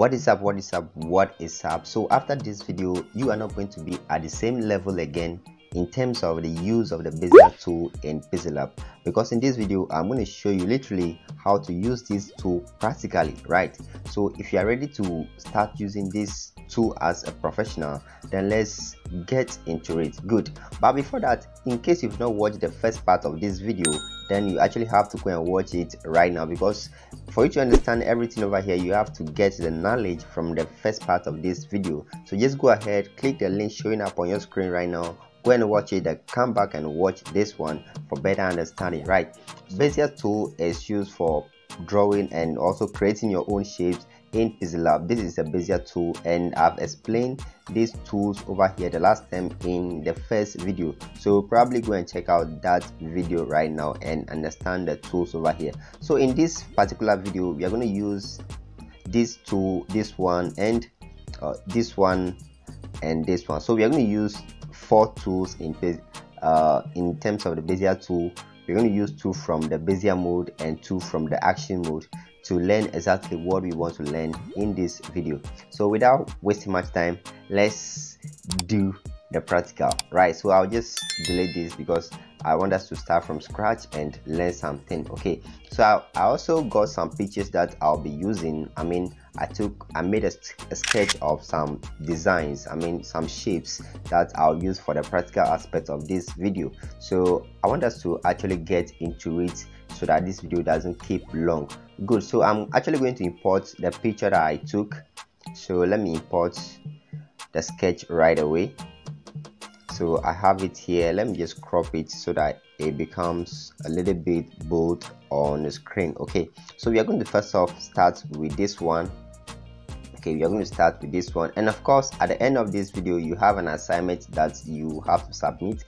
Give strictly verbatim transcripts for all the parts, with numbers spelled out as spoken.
What is up? What is up? What is up? So after this video, you are not going to be at the same level again in terms of the use of the Bezier tool in Pixellab, because in this video I'm going to show you literally how to use this tool practically, right? So if you are ready to start using this tool as a professional, then let's get into it. Good. But before that, in case you've not watched the first part of this video, then you actually have to go and watch it right now, because for you to understand everything over here, you have to get the knowledge from the first part of this video. So just go ahead, click the link showing up on your screen right now, go and watch it, then come back and watch this one for better understanding, right? Bezier tool is used for drawing and also creating your own shapes in Pixellab. This is a Bezier tool, and I've explained these tools over here the last time in the first video, so probably go and check out that video right now and understand the tools over here. So in this particular video, we are going to use this tool, this one, and uh, this one, and this one. So we are going to use four tools in uh, in terms of the Bezier tool. We're going to use two from the Bezier mode and two from the action mode to learn exactly what we want to learn in this video. So without wasting much time, let's do the practical, right? So I'll just delete this because I want us to start from scratch and learn something. Okay, so I, I also got some pictures that I'll be using. I mean, I took, I made a, a sketch of some designs, I mean some shapes that I'll use for the practical aspect of this video. So I want us to actually get into it so that this video doesn't keep long. Good, so I'm actually going to import the picture that I took. So let me import the sketch right away. So I have it here. Let me just crop it so that it becomes a little bit bold on the screen. Okay, so we are going to first off start with this one. Okay, we are going to start with this one, and of course at the end of this video you have an assignment that you have to submit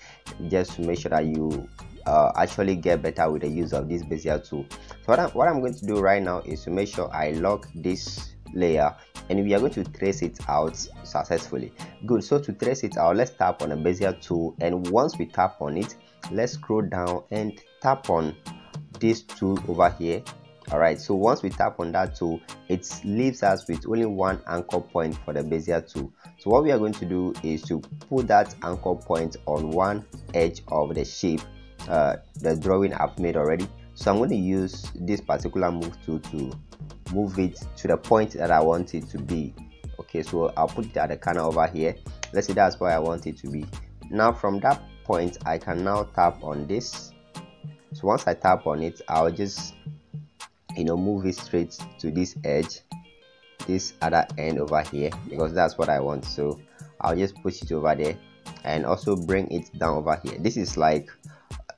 just to make sure that you uh, actually get better with the use of this Bezier tool. So what I'm, what I'm going to do right now is to make sure I lock this layer, and we are going to trace it out successfully. Good, so to trace it out, let's tap on the Bezier tool, and once we tap on it, let's scroll down and tap on this tool over here. All right, so once we tap on that tool, it leaves us with only one anchor point for the Bezier tool. So what we are going to do is to put that anchor point on one edge of the shape, uh, the drawing I've made already. So I'm going to use this particular move tool to move it to the point that I want it to be. Okay, so I'll put it at the corner over here. Let's say that's where I want it to be. Now from that point, I can now tap on this. So once I tap on it, I'll just, you know, move it straight to this edge, this other end over here, because that's what I want. So I'll just push it over there and also bring it down over here. This is like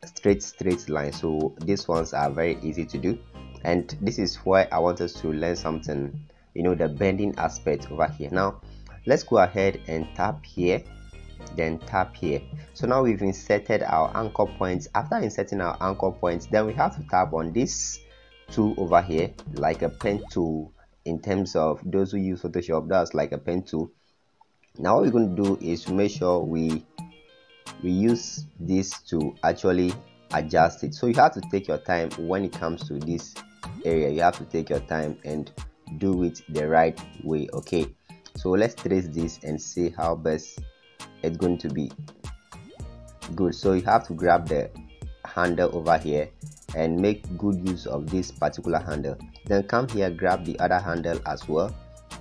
straight straight line, so these ones are very easy to do. And this is why I want us to learn something, you know, the bending aspect over here. Now let's go ahead and tap here, then tap here. So now we've inserted our anchor points. After inserting our anchor points, then we have to tap on this tool over here, like a pen tool. In terms of those who use Photoshop, that's like a pen tool. Now what we're going to do is to make sure we we use this to actually adjust it. So you have to take your time when it comes to this area. You have to take your time and do it the right way. Okay, so let's trace this and see how best it's going to be. Good, so you have to grab the handle over here and make good use of this particular handle. Then come here, grab the other handle as well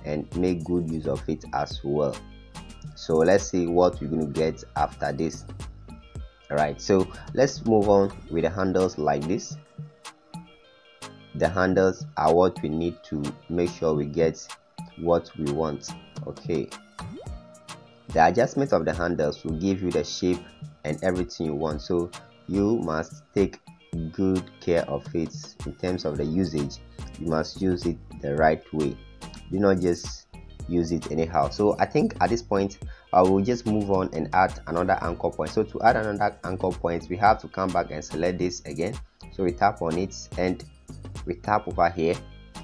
and make good use of it as well. So let's see what we're going to get after this. All right, so let's move on with the handles like this. The handles are what we need to make sure we get what we want. Okay, the adjustment of the handles will give you the shape and everything you want, so you must take good care of it. In terms of the usage, you must use it the right way. Do not just use it anyhow. So I think at this point I will just move on and add another anchor point. So to add another anchor point, we have to come back and select this again. So we tap on it and we tap over here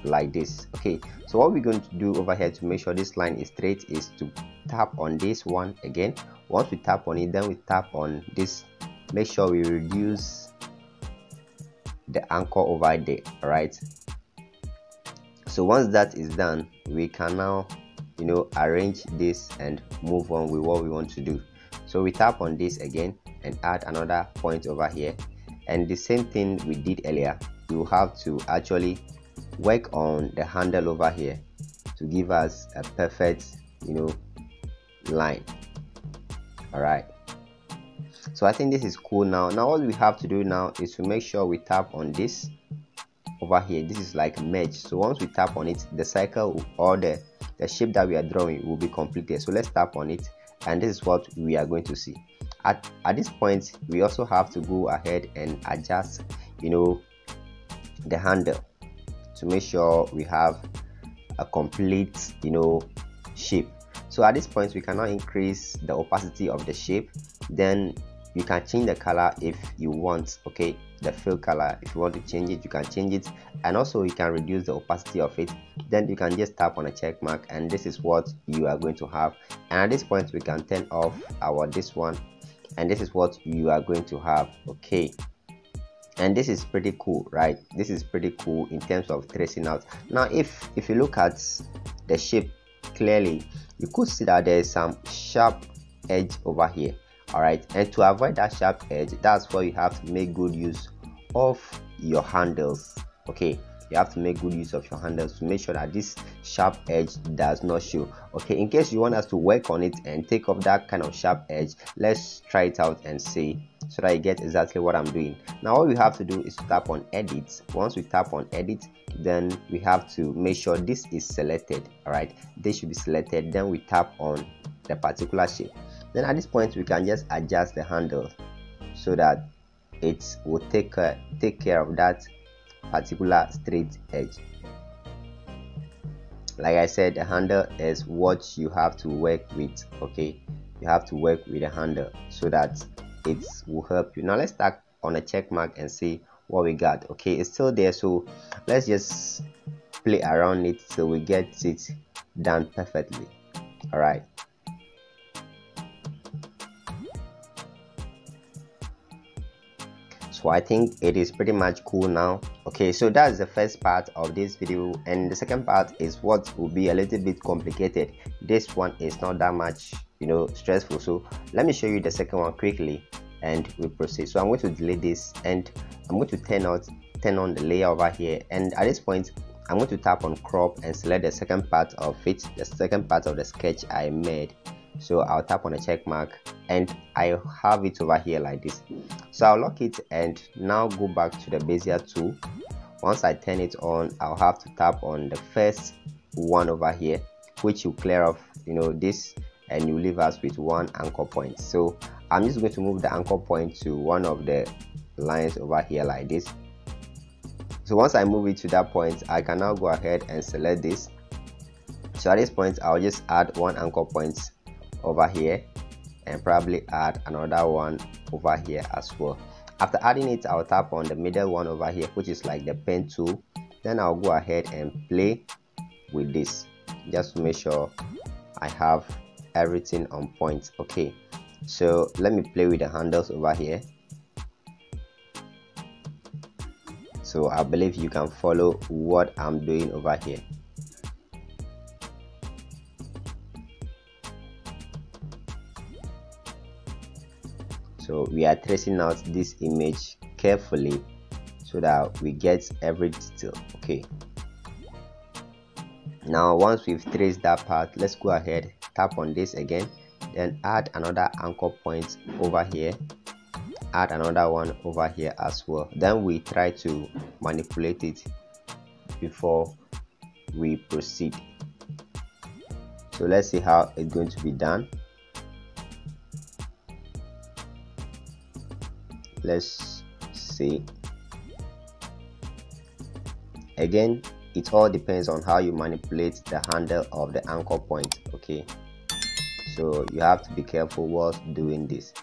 like this. Okay, so what we're going to do over here to make sure this line is straight is to tap on this one again. Once we tap on it, then we tap on this. Make sure we reduce the anchor over there. All right, So once that is done, we can now, you know, arrange this and move on with what we want to do. So we tap on this again and add another point over here, and the same thing we did earlier, we will have to actually work on the handle over here to give us a perfect, you know, line. All right, so I think this is cool. Now now all we have to do now is to make sure we tap on this over here. This is like merge, so once we tap on it, the circle or the the shape that we are drawing will be completed. So let's tap on it, and this is what we are going to see. At, at this point, we also have to go ahead and adjust, you know, the handle to make sure we have a complete, you know, shape. So at this point, we cannot increase the opacity of the shape. Then you can change the color if you want, okay, the fill color. If you want to change it, you can change it, and also you can reduce the opacity of it. Then you can just tap on a check mark, and this is what you are going to have. And at this point, we can turn off our this one, and this is what you are going to have, okay. And this is pretty cool, right? This is pretty cool in terms of tracing out. Now if if you look at the shape clearly, you could see that there is some sharp edge over here. All right, and to avoid that sharp edge, that's where you have to make good use of your handles, okay. You have to make good use of your handles to make sure that this sharp edge does not show, okay. In case you want us to work on it and take off that kind of sharp edge, let's try it out and see, so that you get exactly what I'm doing. Now all we have to do is tap on edit. Once we tap on edit, then we have to make sure this is selected. All right, this should be selected. Then we tap on the particular shape. Then at this point, we can just adjust the handle so that it will take uh, take care of that particular straight edge. Like I said, the handle is what you have to work with, okay. You have to work with the handle so that it will help you. Now let's tap on a check mark and see what we got, okay. It's still there, so let's just play around it till we get it done perfectly. All right, so I think it is pretty much cool now, okay. So that's the first part of this video, and the second part is what will be a little bit complicated. This one is not that much, you know, stressful, so let me show you the second one quickly and we proceed. So I'm going to delete this, and I'm going to turn out turn on the layer over here, and at this point I'm going to tap on crop and select the second part of it, the second part of the sketch I made. So I'll tap on a check mark, and I have it over here like this. So I'll lock it and now go back to the Bezier tool. Once I turn it on, I'll have to tap on the first one over here, which will clear off, you know, this, and you leave us with one anchor point. So I'm just going to move the anchor point to one of the lines over here like this. So once I move it to that point, I can now go ahead and select this. So at this point, I'll just add one anchor point over here, and probably add another one over here as well. After adding it, I'll tap on the middle one over here, which is like the pen tool. Then I'll go ahead and play with this just to make sure I have everything on point, okay. So let me play with the handles over here. So I believe you can follow what I'm doing over here. So we are tracing out this image carefully so that we get every detail, okay. Now once we've traced that part, let's go ahead, tap on this again, then add another anchor point over here, add another one over here as well. Then we try to manipulate it before we proceed. So let's see how it's going to be done. Let's see. Again, it all depends on how you manipulate the handle of the anchor point, okay. So you have to be careful while doing this.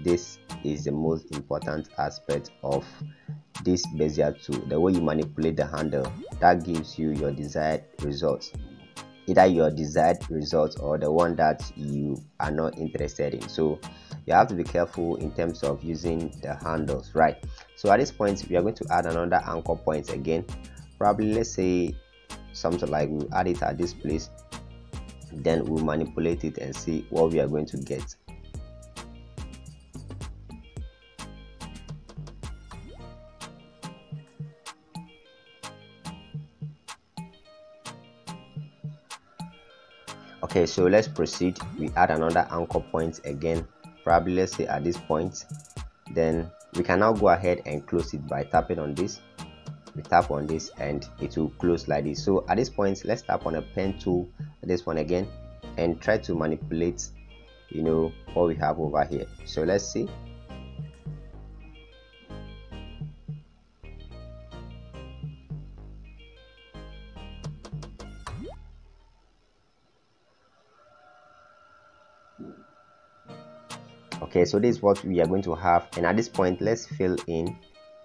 This is the most important aspect of this Bezier tool, the way you manipulate the handle that gives you your desired results, either your desired results or the one that you are not interested in. So you have to be careful in terms of using the handles, right? So at this point, we are going to add another anchor point again. Probably let's say something like we'll add it at this place, then we'll manipulate it and see what we are going to get. Okay, so let's proceed. We add another anchor point again, probably let's say at this point. Then we can now go ahead and close it by tapping on this. We tap on this and it will close like this. So at this point, let's tap on a pen tool, this one again, and try to manipulate, you know, what we have over here. So let's see. Okay, so this is what we are going to have, and at this point let's fill in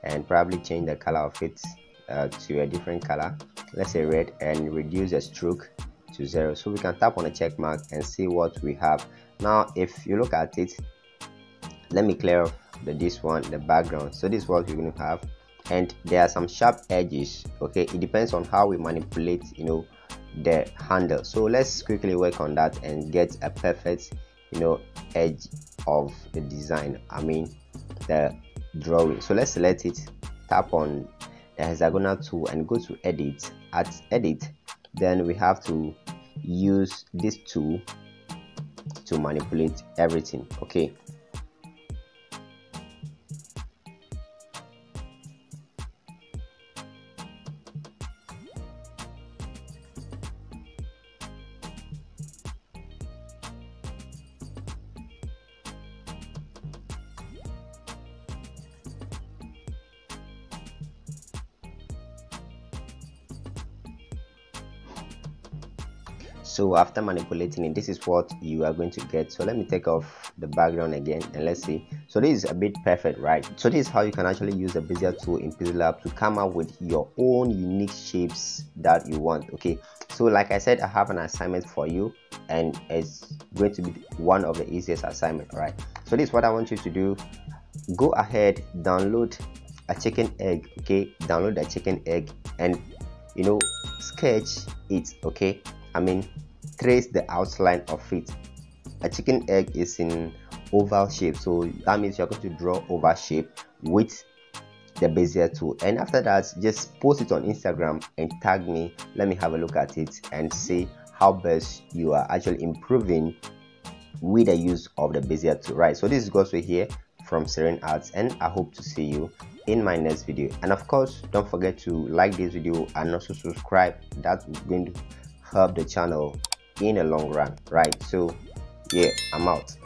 and probably change the color of it uh, to a different color, let's say red, and reduce the stroke to zero. So we can tap on a check mark and see what we have. Now if you look at it, let me clear off the, this one, the background. So this is what we're going to have, and there are some sharp edges. Okay, it depends on how we manipulate, you know, the handle. So let's quickly work on that and get a perfect, you know, edge of the design, I mean the drawing. So let's select it, tap on the hexagonal tool and go to edit. At edit, then we have to use this tool to manipulate everything. Okay, so after manipulating it, this is what you are going to get. So let me take off the background again and let's see. So this is a bit perfect, right? So this is how you can actually use the Bezier tool in Pixellab to come up with your own unique shapes that you want. Okay, so like I said, I have an assignment for you and it's going to be one of the easiest assignment, right? So this is what I want you to do. Go ahead, download a chicken egg. Okay, download a chicken egg and, you know, sketch it. Okay, I mean trace the outline of it. A chicken egg is in oval shape, so that means you're going to draw oval shape with the Bezier tool, and after that just post it on Instagram and tag me. Let me have a look at it and see how best you are actually improving with the use of the Bezier tool, right? So this is Gosway here from Serene Arts, and I hope to see you in my next video. And of course, don't forget to like this video and also subscribe. That's going to help the channel in the long run, right? So yeah, I'm out.